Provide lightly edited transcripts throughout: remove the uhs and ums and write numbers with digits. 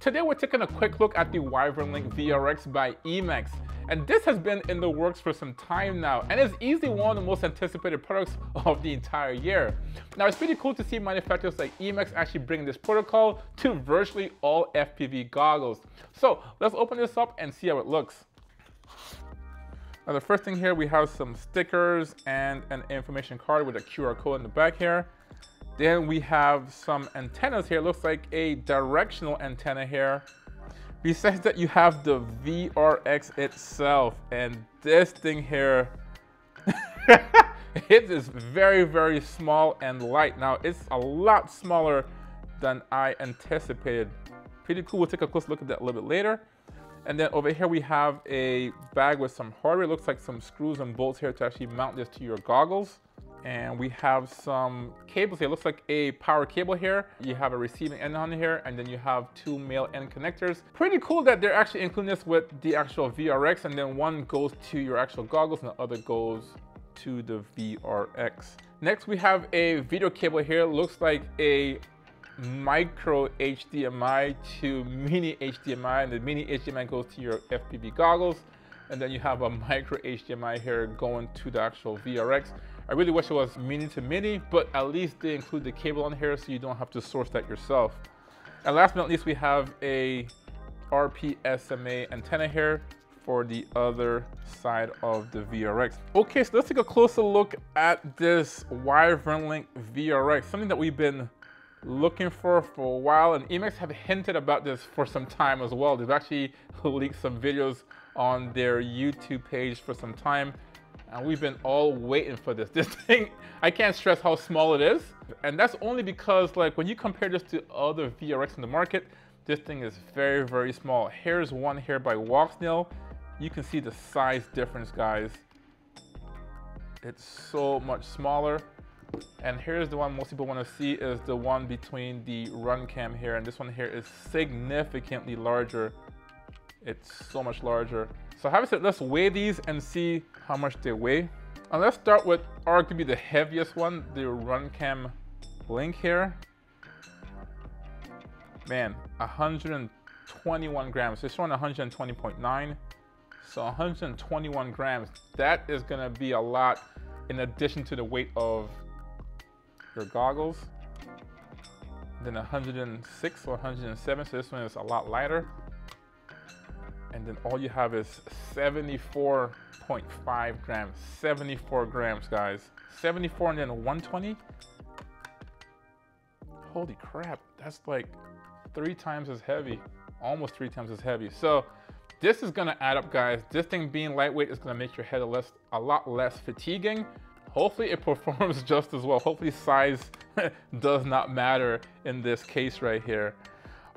Today we're taking a quick look at the Wyvern Link VRX by EMAX. And this has been in the works for some time now, and is easily one of the most anticipated products of the entire year. Now, it's pretty cool to see manufacturers like EMAX actually bring this protocol to virtually all FPV goggles. So let's open this up and see how it looks. Now, the first thing here, we have some stickers and an information card with a QR code in the back here. Then we have some antennas here. It looks like a directional antenna here. Besides that, you have the VRX itself, and this thing here, it is very, very small and light. Now, it's a lot smaller than I anticipated. Pretty cool. We'll take a close look at that a little bit later. And then over here, we have a bag with some hardware. It looks like some screws and bolts here to actually mount this to your goggles. And we have some cables here. It looks like a power cable here. You have a receiving end on here, and then you have two male end connectors. Pretty cool that they're actually including this with the actual VRX, and then one goes to your actual goggles and the other goes to the VRX. Next, we have a video cable here. It looks like a micro HDMI to mini HDMI, and the mini HDMI goes to your FPV goggles. And then you have a micro HDMI here going to the actual VRX. I really wish it was mini to mini, but at least they include the cable on here so you don't have to source that yourself. And last but not least, we have a RPSMA antenna here for the other side of the VRX. Okay, so let's take a closer look at this Wyvern Link VRX, something that we've been looking for a while, and EMAX have hinted about this for some time as well. They've actually leaked some videos on their YouTube page for some time, and we've been all waiting for this. This thing, I can't stress how small it is. And that's only because, like, when you compare this to other VRX in the market, this thing is very, very small. Here's one here by Walksnail. You can see the size difference, guys. It's so much smaller. And here's the one most people want to see, is the one between the RunCam here. And this one here is significantly larger. It's so much larger. So having said, let's weigh these and see how much they weigh. And let's start with arguably the heaviest one, the RunCam Link here. Man, 121 grams. It's showing 120.9. So 121 grams. That is gonna be a lot in addition to the weight of your goggles. Then 106 or 107, so this one is a lot lighter. And then all you have is 74.5 grams. 74 grams, guys. 74 and then 120? Holy crap, that's like 3 times as heavy. Almost 3 times as heavy. So this is gonna add up, guys. This thing being lightweight is gonna make your head a lot less fatiguing. Hopefully it performs just as well. Hopefully size does not matter in this case right here.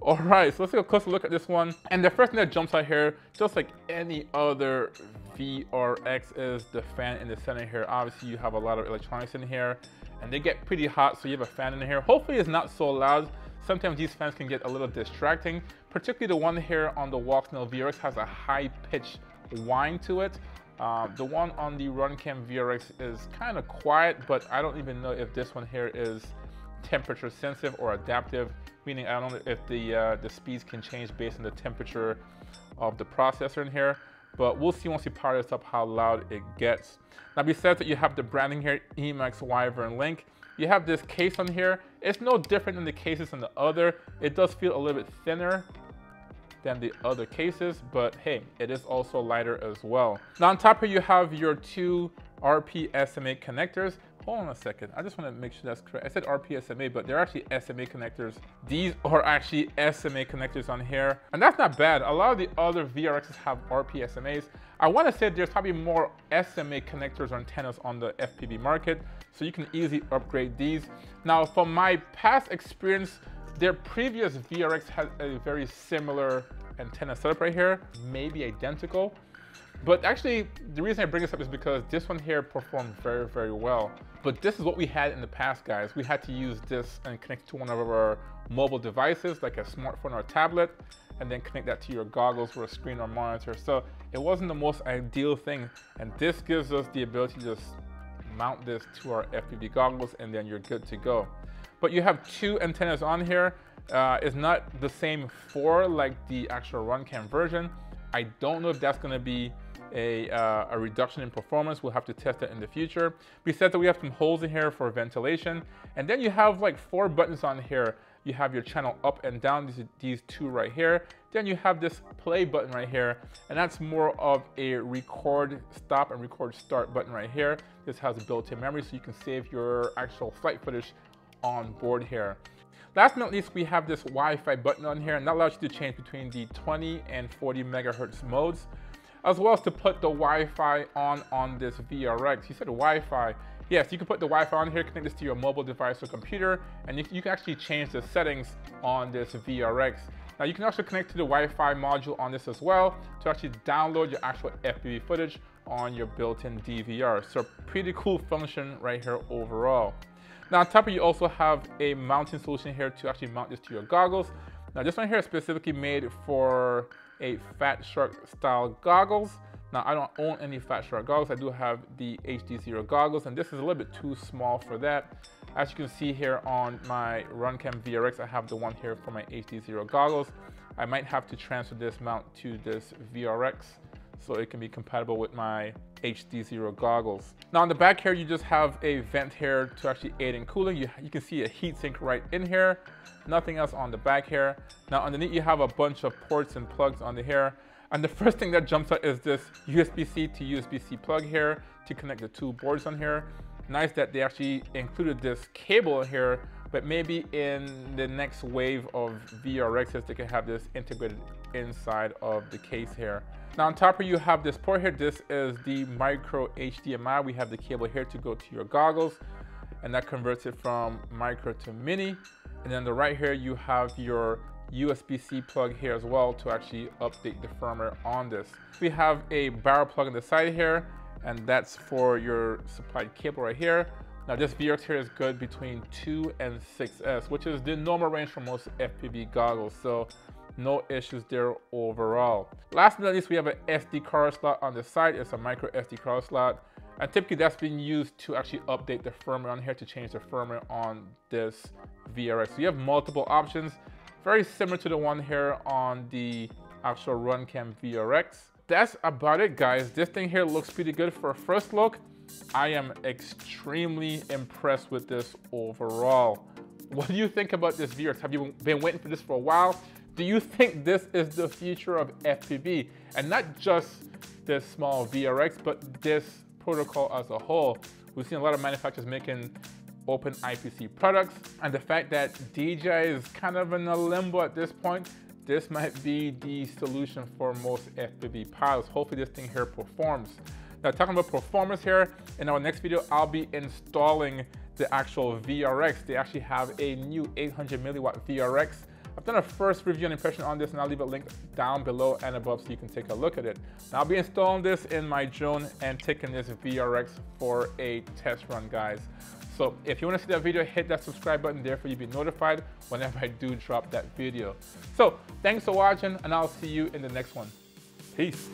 All right, so let's take a closer look at this one. And the first thing that jumps out here, just like any other VRX, is the fan in the center here. Obviously, you have a lot of electronics in here, and they get pretty hot, so you have a fan in here. Hopefully, it's not so loud. Sometimes these fans can get a little distracting, particularly the one here on the Walksnail VRX has a high-pitched whine to it. The one on the RunCam VRX is kind of quiet, but I don't even know if this one here is temperature sensitive or adaptive, meaning I don't know if the speeds can change based on the temperature of the processor in here, but we'll see once we power this up how loud it gets. Now, besides that, you have the branding here, EMAX Wyvern Link. You have this case on here. It's no different than the cases on the other. It does feel a little bit thinner than the other cases, but hey, it is also lighter as well. Now, on top here, you have your two RP-SMA connectors. Hold on a second, I just want to make sure that's correct. I said RP-SMA, but they're actually SMA connectors. These are actually SMA connectors on here. And that's not bad. A lot of the other VRXs have RP-SMAs. I want to say there's probably more SMA connectors or antennas on the FPV market, so you can easily upgrade these. Now, from my past experience, their previous VRX had a very similar antenna setup right here, maybe identical. But actually, the reason I bring this up is because this one here performed very, very well. But this is what we had in the past, guys. We had to use this and connect to one of our mobile devices, like a smartphone or a tablet, and then connect that to your goggles or a screen or monitor. So it wasn't the most ideal thing. And this gives us the ability to just mount this to our FPV goggles, and then you're good to go. But you have two antennas on here. It's not the same for like the actual RunCam version. I don't know if that's going to be a reduction in performance. We'll have to test it in the future. Besides that, we have some holes in here for ventilation, and then you have like 4 buttons on here. You have your channel up and down, these 2 right here. Then you have this play button right here, and that's more of a record stop and record start button right here. This has built-in memory, so you can save your actual flight footage on board here. Last but not least, we have this Wi-Fi button on here, and that allows you to change between the 20 and 40 megahertz modes, as well as to put the Wi-Fi on this VRX. You said Wi-Fi. Yes, you can put the Wi-Fi on here, connect this to your mobile device or computer, and you can actually change the settings on this VRX. Now you can also connect to the Wi-Fi module on this as well to actually download your actual FPV footage on your built-in DVR. So pretty cool function right here overall. Now on top of you also have a mounting solution here to actually mount this to your goggles. Now this one here is specifically made for a Fat Shark style goggles. Now, I don't own any Fat Shark goggles. I do have the HDZero goggles, and this is a little bit too small for that. As you can see here on my RunCam VRX, I have the one here for my HDZero goggles. I might have to transfer this mount to this VRX so it can be compatible with my HDZero goggles. Now, on the back here, you just have a vent here to actually aid in cooling. You can see a heatsink right in here. Nothing else on the back here. Now, underneath, you have a bunch of ports and plugs on the here. And the first thing that jumps out is this USB-C to USB-C plug here to connect the 2 boards on here. Nice that they actually included this cable here, but maybe in the next wave of VRXs, they can have this integrated inside of the case here. Now on top of you have this port here. This is the micro HDMI. We have the cable here to go to your goggles, and that converts it from micro to mini. And then on the right here, you have your USB-C plug here as well to actually update the firmware on this. We have a barrel plug on the side here, and that's for your supplied cable right here. Now this VRX here is good between 2 and 6S, which is the normal range for most FPV goggles, so no issues there overall. Last but not least, we have an SD card slot on the side. It's a micro SD card slot, and typically that's been used to actually update the firmware on here to change the firmware on this VRX. So you have multiple options. Very similar to the one here on the actual RunCam VRX. That's about it, guys. This thing here looks pretty good for a first look. I am extremely impressed with this overall. What do you think about this VRX? Have you been waiting for this for a while? Do you think this is the future of FPV? And not just this small VRX, but this protocol as a whole. We've seen a lot of manufacturers making OpenIPC products, and the fact that DJI is kind of in a limbo at this point, this might be the solution for most FPV pilots. Hopefully this thing here performs. Now talking about performance here, in our next video, I'll be installing the actual VRX. They actually have a new 800 milliwatt VRX. I've done a first review and impression on this, and I'll leave a link down below and above so you can take a look at it. Now, I'll be installing this in my drone and taking this VRX for a test run, guys. So if you want to see that video, hit that subscribe button there for you to be notified whenever I do drop that video. So thanks for watching, and I'll see you in the next one. Peace.